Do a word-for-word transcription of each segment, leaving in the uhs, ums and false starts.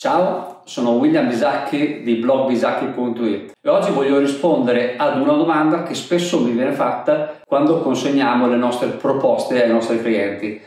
Ciao, sono William Bisacchi di blog bisacchi punto it e oggi voglio rispondere ad una domanda che spesso mi viene fatta quando consegniamo le nostre proposte ai nostri clienti.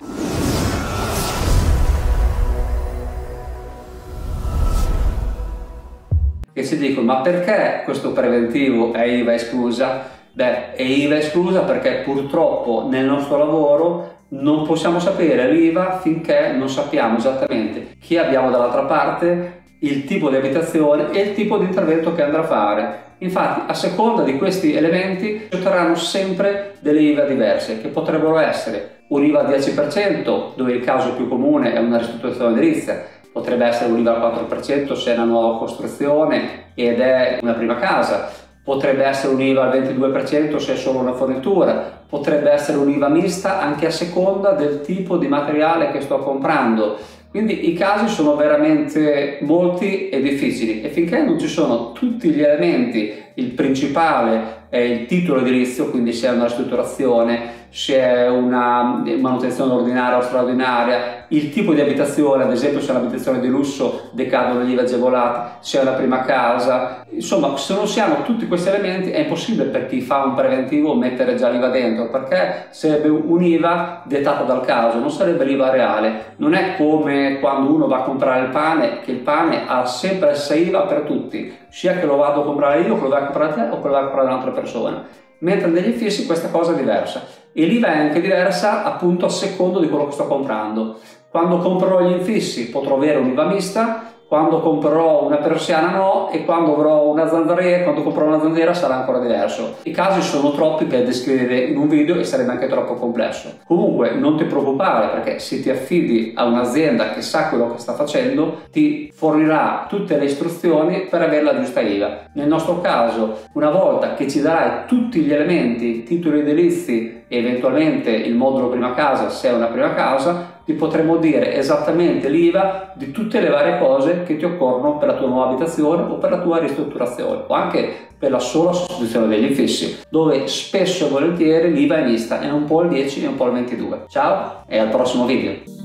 E ci dicono: ma perché questo preventivo è I V A esclusa? Beh, è I V A esclusa perché purtroppo nel nostro lavoro non possiamo sapere l'I V A finché non sappiamo esattamente chi abbiamo dall'altra parte, il tipo di abitazione e il tipo di intervento che andrà a fare. Infatti, a seconda di questi elementi ci otterranno sempre delle I V A diverse, che potrebbero essere un'I V A al dieci per cento, dove il caso più comune è una ristrutturazione edilizia, potrebbe essere un'I V A al quattro per cento se è una nuova costruzione ed è una prima casa, potrebbe essere un'I V A al ventidue per cento se è solo una fornitura, potrebbe essere un'I V A mista anche a seconda del tipo di materiale che sto comprando. Quindi i casi sono veramente molti e difficili e finché non ci sono tutti gli elementi, il principale è il titolo edilizio, quindi se è una ristrutturazione, se è una manutenzione ordinaria o straordinaria, il tipo di abitazione, ad esempio se è un'abitazione di lusso decadono gli I V A agevolati, se è una prima casa, insomma se non si hanno tutti questi elementi è impossibile per chi fa un preventivo mettere già l'I V A dentro, perché sarebbe un'I V A dettata dal caso, non sarebbe l'I V A reale. Non è come quando uno va a comprare il pane, che il pane ha sempre la stessa I V A per tutti, sia che lo vado a comprare io, che lo vado a comprare te o che lo vado a comprare un'altra persona, mentre negli infissi questa cosa è diversa. E l'I V A è anche diversa appunto a secondo di quello che sto comprando. Quando comprerò gli infissi potrò avere un'I V A mista, quando comprerò una persiana no, e quando avrò una zanzariera, quando comprerò una zanzariera sarà ancora diverso. I casi sono troppi per descrivere in un video e sarebbe anche troppo complesso. Comunque non ti preoccupare, perché se ti affidi a un'azienda che sa quello che sta facendo ti fornirà tutte le istruzioni per avere la giusta I V A. Nel nostro caso, una volta che ci darai tutti gli elementi, titoli edilizi e eventualmente il modulo prima casa se è una prima casa, ti potremo dire esattamente l'I V A di tutte le varie cose che ti occorrono per la tua nuova abitazione o per la tua ristrutturazione o anche per la sola sostituzione degli infissi, dove spesso e volentieri l'I V A è mista, è un po' il dieci e un po' il ventidue. Ciao e al prossimo video!